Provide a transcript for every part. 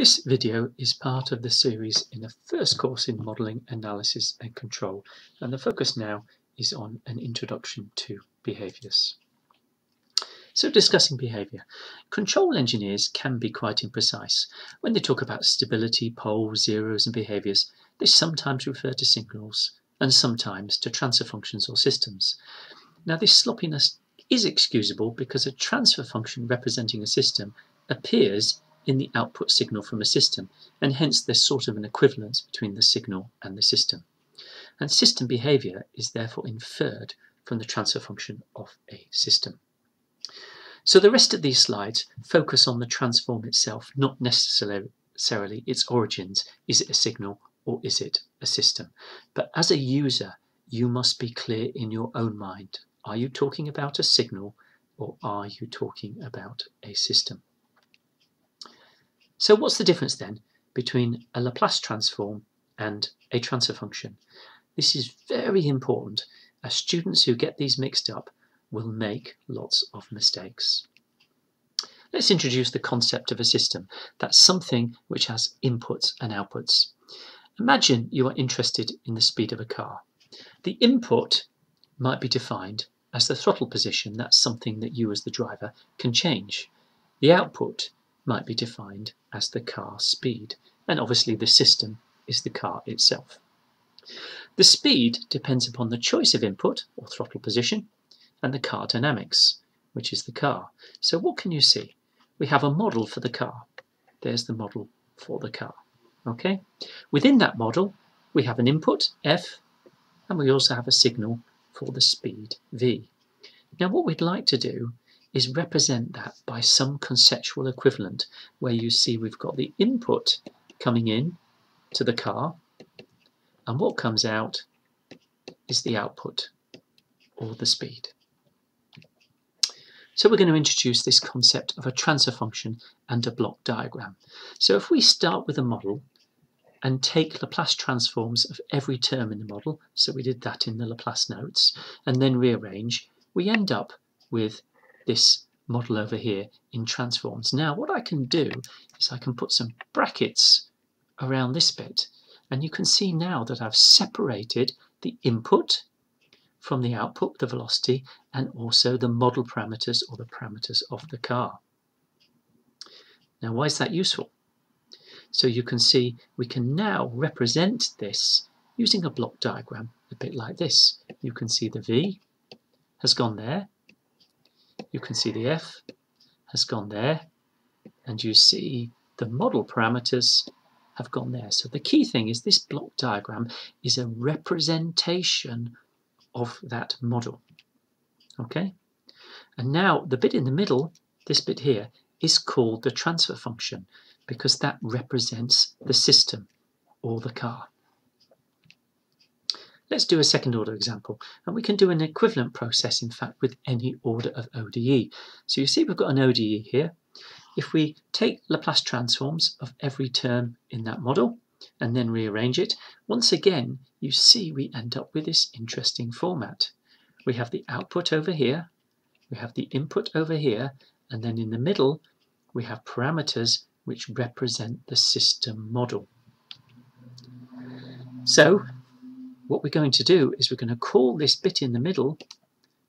This video is part of the series in the first course in Modelling, Analysis and Control, and the focus now is on an introduction to behaviours. So discussing behaviour. Control engineers can be quite imprecise. When they talk about stability, poles, zeros and behaviours, they sometimes refer to signals and sometimes to transfer functions or systems. Now this sloppiness is excusable because a transfer function representing a system appears in the output signal from a system, and hence there's sort of an equivalence between the signal and the system. And system behaviour is therefore inferred from the transfer function of a system. So the rest of these slides focus on the transform itself, not necessarily its origins. Is it a signal or is it a system? But as a user, you must be clear in your own mind. Are you talking about a signal or are you talking about a system? So what's the difference then between a Laplace transform and a transfer function? This is very important, as students who get these mixed up will make lots of mistakes. Let's introduce the concept of a system. That's something which has inputs and outputs. Imagine you are interested in the speed of a car. The input might be defined as the throttle position. That's something that you as the driver can change. The output might be defined as the car speed, and obviously the system is the car itself. The speed depends upon the choice of input, or throttle position, and the car dynamics, which is the car. So what can you see? We have a model for the car. There's the model for the car. Okay? Within that model, we have an input, F, and we also have a signal for the speed, V. Now what we'd like to do is represent that by some conceptual equivalent, where you see we've got the input coming in to the car, and what comes out is the output, or the speed. So we're going to introduce this concept of a transfer function and a block diagram. So if we start with a model and take Laplace transforms of every term in the model, so we did that in the Laplace notes, and then rearrange, we end up with this model over here in transforms. Now what I can do is I can put some brackets around this bit, and you can see now that I've separated the input from the output, the velocity, and also the model parameters or the parameters of the car. Now why is that useful? So you can see we can now represent this using a block diagram a bit like this. You can see the V has gone there, you can see the F has gone there, and you see the model parameters have gone there. So the key thing is this block diagram is a representation of that model. Okay? And now the bit in the middle, this bit here, is called the transfer function because that represents the system or the car. Let's do a second order example, and we can do an equivalent process, in fact, with any order of ODE. So you see we've got an ODE here. If we take Laplace transforms of every term in that model and then rearrange it, once again you see we end up with this interesting format. We have the output over here, we have the input over here, and then in the middle we have parameters which represent the system model. So what we're going to do is we're going to call this bit in the middle,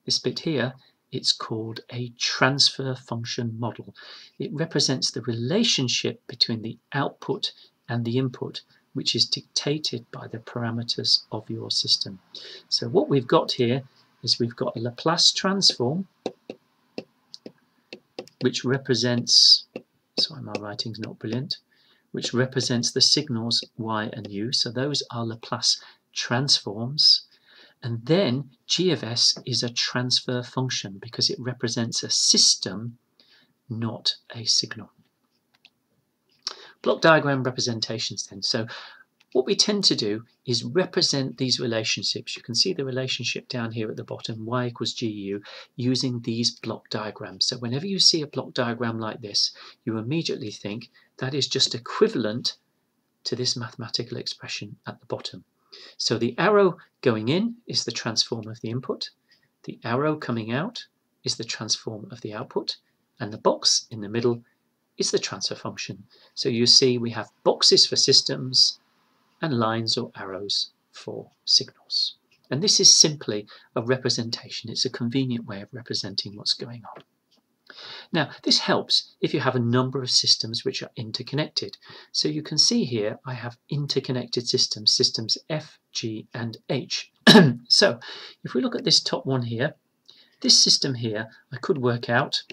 this bit here, it's called a transfer function model. It represents the relationship between the output and the input, which is dictated by the parameters of your system. So what we've got here is we've got a Laplace transform, which represents, sorry, my writing's not brilliant, which represents the signals y and u. So those are Laplace transforms, and then G of S is a transfer function because it represents a system, not a signal. Block diagram representations then. So what we tend to do is represent these relationships. You can see the relationship down here at the bottom, y equals GU, using these block diagrams. So whenever you see a block diagram like this, you immediately think that is just equivalent to this mathematical expression at the bottom. So the arrow going in is the transform of the input, the arrow coming out is the transform of the output, and the box in the middle is the transfer function. So you see we have boxes for systems and lines or arrows for signals. And this is simply a representation. It's a convenient way of representing what's going on. Now, this helps if you have a number of systems which are interconnected. So you can see here I have interconnected systems, systems F, G and H. So if we look at this top one here, this system here, I could work out,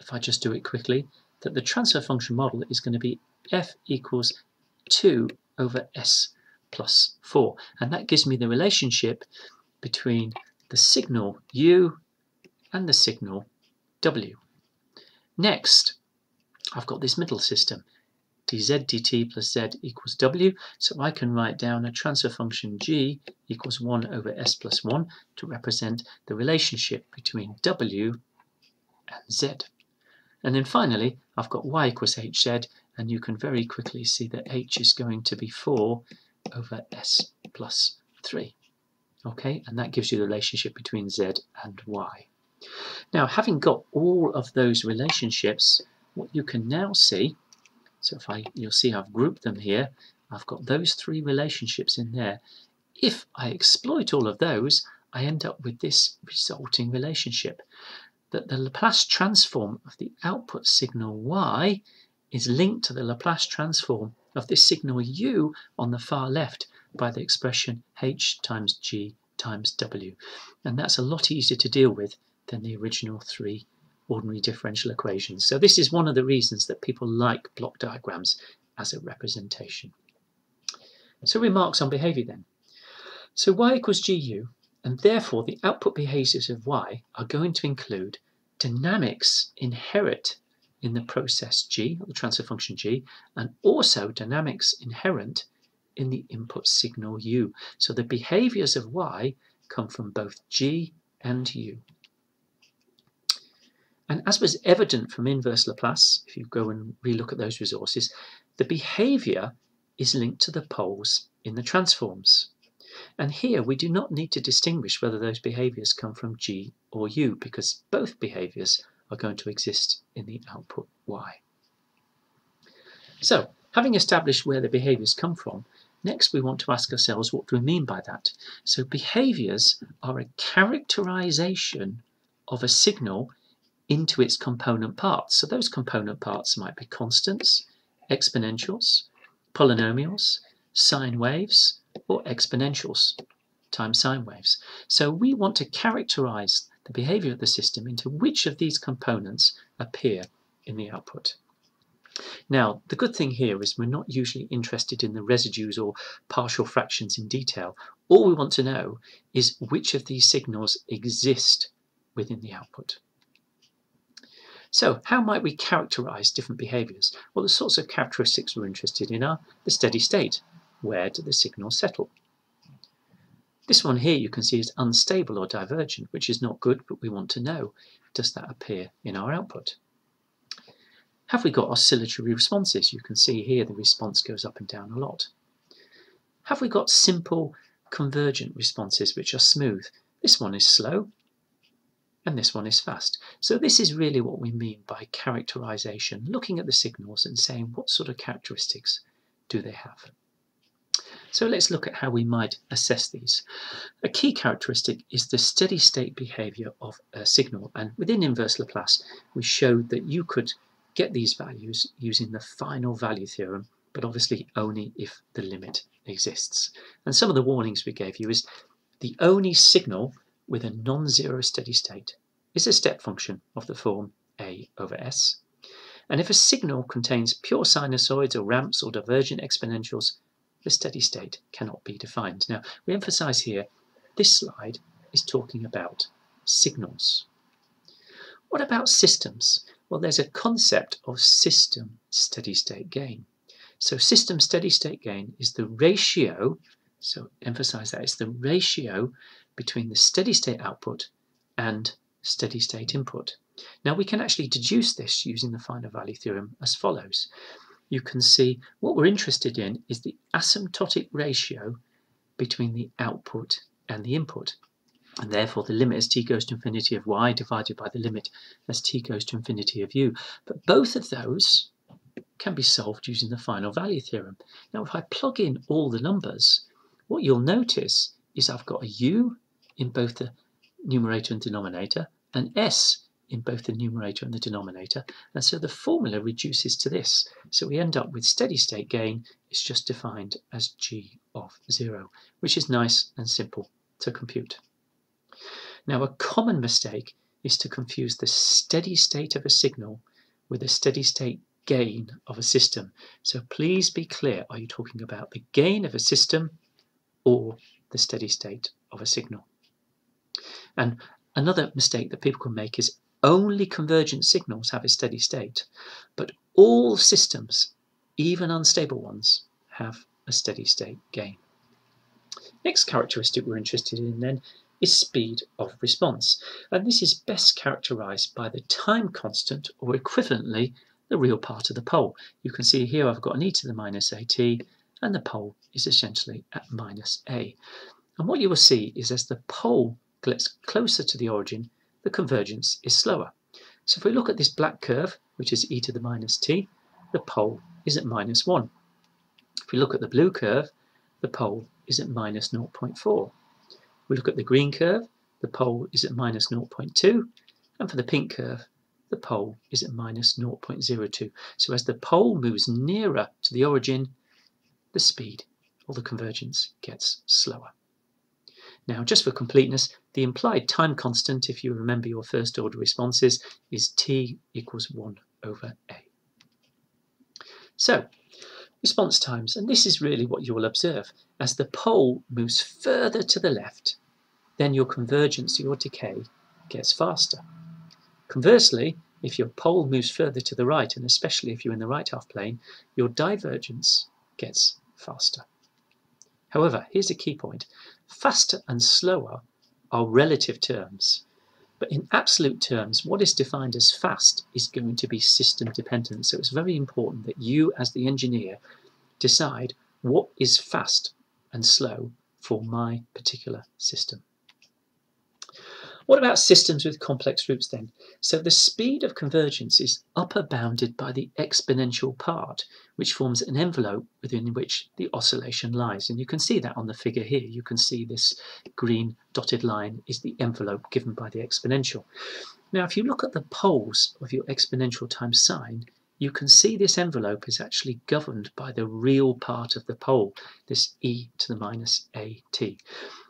if I just do it quickly, that the transfer function model is going to be F equals 2 over S plus 4. And that gives me the relationship between the signal U and the signal W. Next, I've got this middle system, dz dt plus z equals w, so I can write down a transfer function g equals 1 over s plus 1 to represent the relationship between w and z. And then finally, I've got y equals hz, and you can very quickly see that h is going to be 4 over s plus 3. Okay, and that gives you the relationship between z and y. Now, having got all of those relationships, what you can now see, so if you'll see I've grouped them here, I've got those three relationships in there. If I exploit all of those, I end up with this resulting relationship, that the Laplace transform of the output signal y is linked to the Laplace transform of this signal u on the far left by the expression h times g times w. And that's a lot easier to deal with than the original three ordinary differential equations. So this is one of the reasons that people like block diagrams as a representation. So remarks on behaviour then. So y equals GU, and therefore the output behaviours of y are going to include dynamics inherent in the process G, or the transfer function G, and also dynamics inherent in the input signal U. So the behaviours of y come from both G and U. And as was evident from inverse Laplace, if you go and relook at those resources, the behaviour is linked to the poles in the transforms. And here we do not need to distinguish whether those behaviours come from G or U, because both behaviours are going to exist in the output Y. So, having established where the behaviours come from, next we want to ask ourselves, what do we mean by that? So behaviours are a characterisation of a signal into its component parts. So those component parts might be constants, exponentials, polynomials, sine waves, or exponentials times sine waves. So we want to characterize the behavior of the system into which of these components appear in the output. Now, the good thing here is we're not usually interested in the residues or partial fractions in detail. All we want to know is which of these signals exist within the output. So how might we characterise different behaviours? Well, the sorts of characteristics we're interested in are the steady state. Where do the signals settle? This one here you can see is unstable or divergent, which is not good, but we want to know, does that appear in our output? Have we got oscillatory responses? You can see here the response goes up and down a lot. Have we got simple convergent responses which are smooth? This one is slow, and this one is fast. So this is really what we mean by characterization, looking at the signals and saying what sort of characteristics do they have. So let's look at how we might assess these. A key characteristic is the steady state behavior of a signal, and within inverse Laplace we showed that you could get these values using the final value theorem, but obviously only if the limit exists. And some of the warnings we gave you is the only signal with a non-zero steady state is a step function of the form a over s. And if a signal contains pure sinusoids or ramps or divergent exponentials, the steady state cannot be defined. Now, we emphasize here, this slide is talking about signals. What about systems? Well, there's a concept of system steady state gain. So system steady state gain is the ratio, so emphasize that, it's the ratio between the steady state output and steady state input. Now we can actually deduce this using the final value theorem as follows. You can see what we're interested in is the asymptotic ratio between the output and the input. And therefore the limit as t goes to infinity of y divided by the limit as t goes to infinity of u. But both of those can be solved using the final value theorem. Now if I plug in all the numbers, what you'll notice is I've got a u in both the numerator and denominator, and s in both the numerator and the denominator, and so the formula reduces to this. So we end up with steady state gain is just defined as g of 0, which is nice and simple to compute. Now a common mistake is to confuse the steady state of a signal with the steady state gain of a system. So please be clear, are you talking about the gain of a system or the steady state of a signal? And another mistake that people can make is only convergent signals have a steady state, but all systems, even unstable ones, have a steady state gain. Next characteristic we're interested in then is speed of response, and this is best characterised by the time constant, or equivalently the real part of the pole. You can see here I've got an e to the minus at, and the pole is essentially at minus a. And what you will see is as the pole gets closer to the origin, the convergence is slower. So if we look at this black curve, which is e to the minus t, the pole is at minus 1. If we look at the blue curve, the pole is at minus 0.4. If we look at the green curve, the pole is at minus 0.2. And for the pink curve, the pole is at minus 0.02. So as the pole moves nearer to the origin, the speed or the convergence gets slower. Now, just for completeness, the implied time constant, if you remember your first order responses, is t equals 1 over a. So, response times, and this is really what you will observe. As the pole moves further to the left, then your convergence, your decay, gets faster. Conversely, if your pole moves further to the right, and especially if you're in the right half plane, your divergence gets faster. However, here's a key point. Faster and slower are relative terms, but in absolute terms, what is defined as fast is going to be system dependent. So it's very important that you, as the engineer, decide what is fast and slow for my particular system. What about systems with complex roots then? So the speed of convergence is upper bounded by the exponential part, which forms an envelope within which the oscillation lies. And you can see that on the figure here. You can see this green dotted line is the envelope given by the exponential. Now, if you look at the poles of your exponential times sine, you can see this envelope is actually governed by the real part of the pole, this e to the minus at.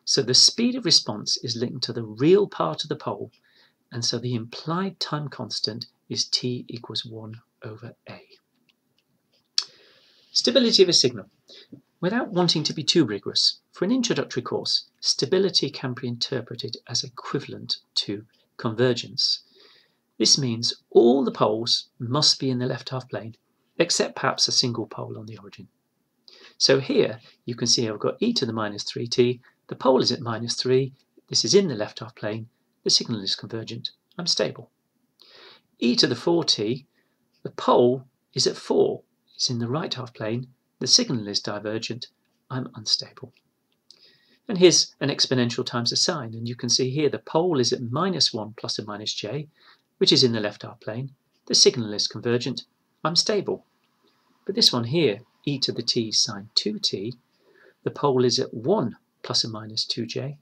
So the speed of response is linked to the real part of the pole, and so the implied time constant is t equals 1 over a. Stability of a signal. Without wanting to be too rigorous, for an introductory course, stability can be interpreted as equivalent to convergence. This means all the poles must be in the left half plane, except perhaps a single pole on the origin. So here you can see I've got e to the minus 3t, the pole is at minus 3, this is in the left half plane, the signal is convergent, I'm stable. e to the 4t, the pole is at 4, it's in the right half plane, the signal is divergent, I'm unstable. And here's an exponential times a sine, and you can see here the pole is at minus 1 plus or minus j, which is in the left half plane, the signal is convergent, I'm stable. But this one here, e to the t sine 2t, the pole is at 1 plus or minus 2j,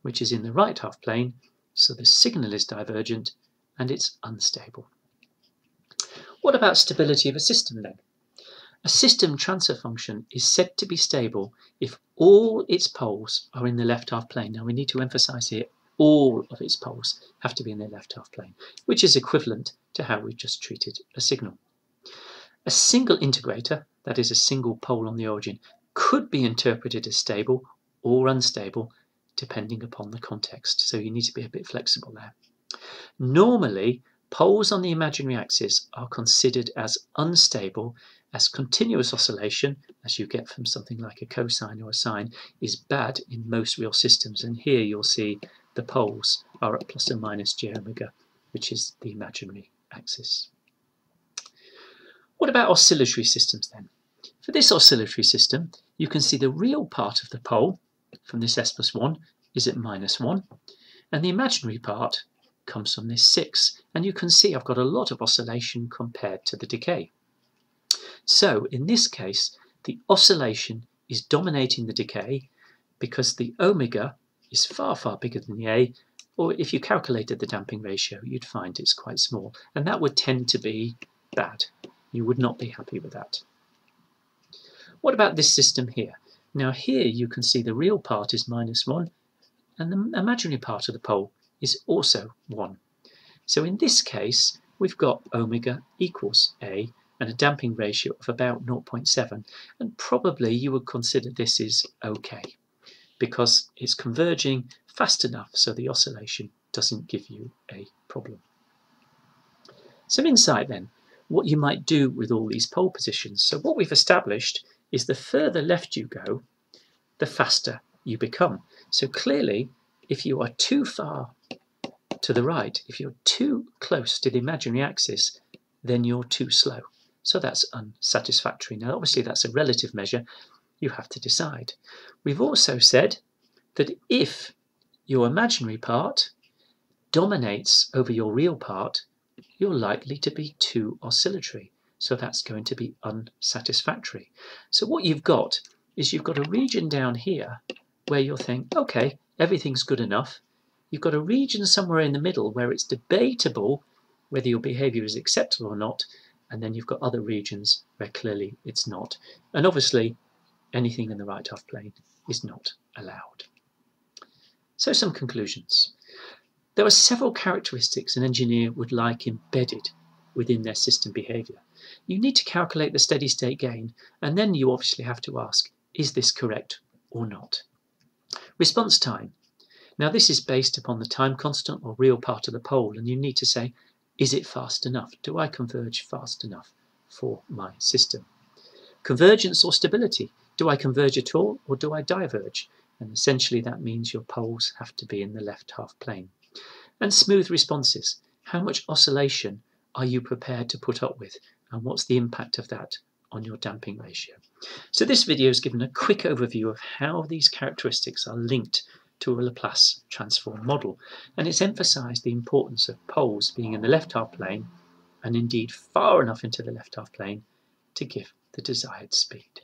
which is in the right half plane, so the signal is divergent and it's unstable. What about stability of a system then? A system transfer function is said to be stable if all its poles are in the left half plane. Now we need to emphasize here, all of its poles have to be in their left half plane, which is equivalent to how we've just treated a signal. A single integrator, that is a single pole on the origin, could be interpreted as stable or unstable depending upon the context, so you need to be a bit flexible there. Normally, poles on the imaginary axis are considered as unstable as continuous oscillation, as you get from something like a cosine or a sine, is bad in most real systems, and here you'll see the poles are at plus or minus j omega, which is the imaginary axis. What about oscillatory systems then? For this oscillatory system, you can see the real part of the pole from this s plus 1 is at minus 1. And the imaginary part comes from this 6. And you can see I've got a lot of oscillation compared to the decay. So in this case, the oscillation is dominating the decay because the omega is far, far bigger than the A, or if you calculated the damping ratio, you'd find it's quite small. And that would tend to be bad. You would not be happy with that. What about this system here? Now here you can see the real part is -1, and the imaginary part of the pole is also 1. So in this case, we've got omega equals A and a damping ratio of about 0.7. And probably you would consider this is okay, because it's converging fast enough so the oscillation doesn't give you a problem. Some insight then, what you might do with all these pole positions. So what we've established is the further left you go, the faster you become. So clearly, if you are too far to the right, if you're too close to the imaginary axis, then you're too slow. So that's unsatisfactory. Now obviously that's a relative measure. You have to decide. We've also said that if your imaginary part dominates over your real part, you're likely to be too oscillatory. So that's going to be unsatisfactory. So what you've got is you've got a region down here where you'll think, okay, everything's good enough. You've got a region somewhere in the middle where it's debatable whether your behavior is acceptable or not. And then you've got other regions where clearly it's not. And obviously, anything in the right half plane is not allowed. So some conclusions. There are several characteristics an engineer would like embedded within their system behaviour. You need to calculate the steady state gain, and then you obviously have to ask, is this correct or not? Response time. Now this is based upon the time constant or real part of the pole, and you need to say, is it fast enough? Do I converge fast enough for my system? Convergence or stability. Do I converge at all or do I diverge? And essentially that means your poles have to be in the left half plane. And smooth responses. How much oscillation are you prepared to put up with? And what's the impact of that on your damping ratio? So this video has given a quick overview of how these characteristics are linked to a Laplace transform model. And it's emphasised the importance of poles being in the left half plane and indeed far enough into the left half plane to give the desired speed.